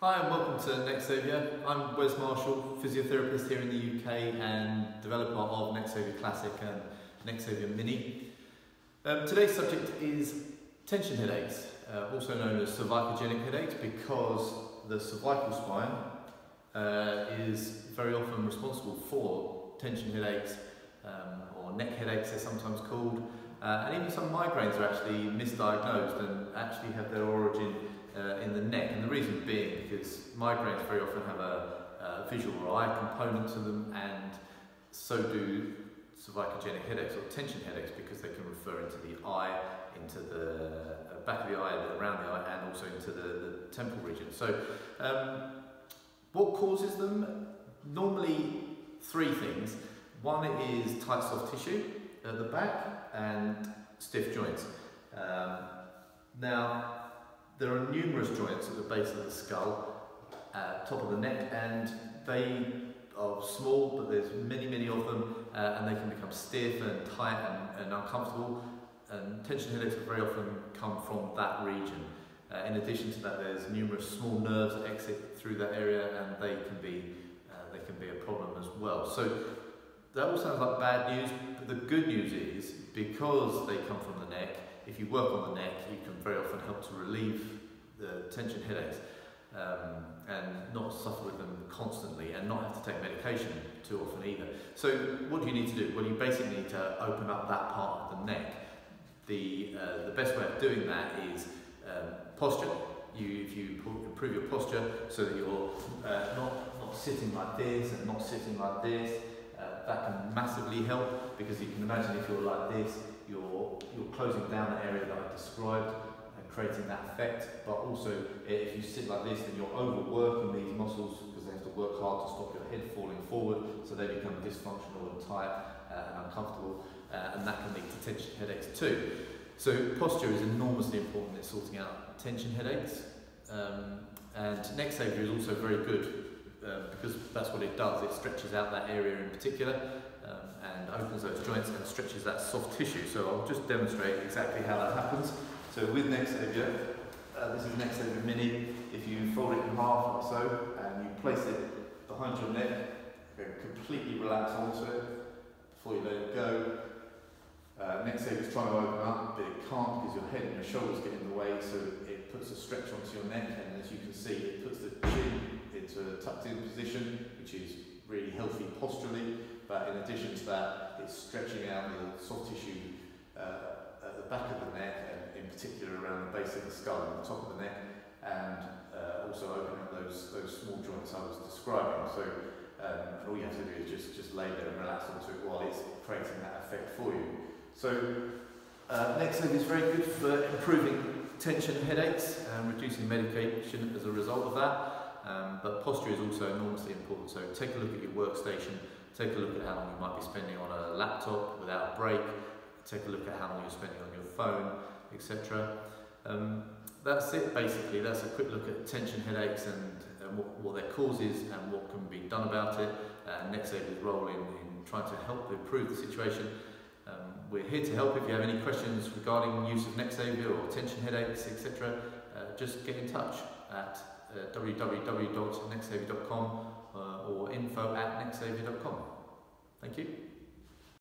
Hi and welcome to Necksaviour. I'm Wes Marshall, physiotherapist here in the UK and developer of Necksaviour Classic and Necksaviour Mini. Today's subject is tension headaches, also known as cervicogenic headaches, because the cervical spine is very often responsible for tension headaches or neck headaches they're sometimes called, and even some migraines are actually misdiagnosed and actually have their origin in the neck, and the reason being because migraines very often have a visual or eye component to them, and so do cervicogenic headaches or tension headaches because they can refer into the eye, into the back of the eye, around the eye, and also into the temple region. So what causes them? Normally three things. One is tight soft tissue at the back and stiff joints. Now, there are numerous joints at the base of the skull, top of the neck, and they are small, but there's many of them, and they can become stiff and tight and uncomfortable, and tension headaches very often come from that region. In addition to that, there's numerous small nerves that exit through that area, and they can be a problem as well. So that all sounds like bad news, but the good news is, because they come from the neck, if you work on the neck, you can very often help to relieve the tension headaches and not suffer with them constantly, and not have to take medication too often either. So what do you need to do? Well, you basically need to open up that part of the neck. The best way of doing that is posture. If you improve your posture so that you're not sitting like this and not sitting like this, that can massively help, because you can imagine if you're like this, you're closing down the area that I described and creating that effect. But also, if you sit like this, then you're overworking these muscles because they have to work hard to stop your head falling forward, so they become dysfunctional and tight and uncomfortable, and that can lead to tension headaches too. So posture is enormously important in sorting out tension headaches, and Necksaviour is also very good because that's what it does. It stretches out that area in particular, and opens those joints and stretches that soft tissue. So I'll just demonstrate exactly how that happens. So with Necksaviour, this is Necksaviour Mini. If you fold it in half like so, and you place it behind your neck, completely relax onto it before you let it go. Necksaviour's trying to open up, but it can't because your head and your shoulders get in the way, so it puts a stretch onto your neck, and as you can see, it puts the chin into a tucked in position, which is really healthy posturally. But in addition to that, it's stretching out the soft tissue at the back of the neck, and in particular around the base of the skull and the top of the neck, and also opening up those small joints I was describing. So all you have to do is just lay there and relax onto it while it's creating that effect for you. So Necksaviour is very good for improving tension headaches and reducing medication as a result of that, but posture is also enormously important. So take a look at your workstation. Take a look at how long you might be spending on a laptop without a break. Take a look at how long you're spending on your phone, etc. That's it basically. That's a quick look at tension headaches and what their cause is and what can be done about it. Necksaviour's role in trying to help improve the situation. We're here to help. If you have any questions regarding use of Necksaviour or tension headaches, etc., just get in touch at www.necksaviour.com or info@necksaviour.com. Thank you.